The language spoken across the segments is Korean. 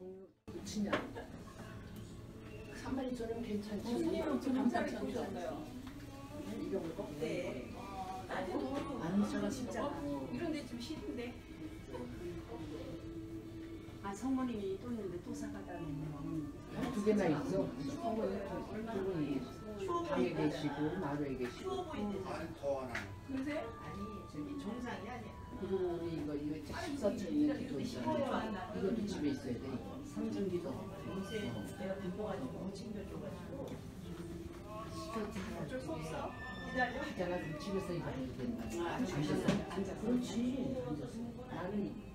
돈으로 붙이냐. 32,000원이면 괜찮지. 손님은 감사를 보셨어요. 이런 거? 네. 나한테 너무 진짜 이런 데 좀 싫은데. 아, 성모님이 또 있는데 또 사가다는 거. 두 개나 있어? 성모님 두 분이 방에 계시고 마루에 계시고. 추워 보이는데. 더 하나. 그러세요? 아니, 저기 정상이 아니야. 그리고 우리 이거 14층에 기도 있잖아. 이것도 집에 있어야 돼. 삼중기도. 요새 내가 굶어가지고 챙겨줘가지고. 어쩔 수 없어. 기다려. 내가 집에서 일해도 된다. 앉아서. 그렇지. 나는.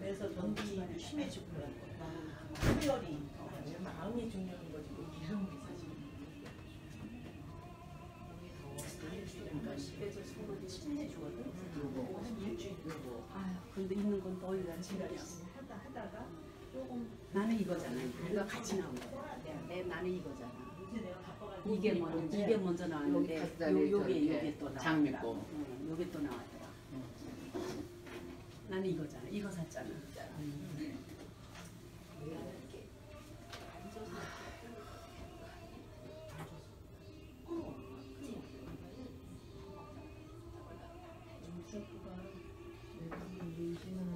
그래서 전기 심해지고 혈이 마음이 중요한 거지 이런 게 사실. 그러니까 집에서 서로 친해지거든. 그리고 한 일주일 되고. 아유, 근데 있는 건 너희가 지랄이야. 하다가 조금 나는 이거잖아. 우리가 같이 나온 거야. 나는 이거잖아. 이게 먼저, 이게 먼저 나왔는데 요게 또 나왔더라. 장미꽃. 요게 또 나왔더라. 나는 이거잖아. 이거 샀잖아. 이렇게 앉아서 정세포가 외국인 인신을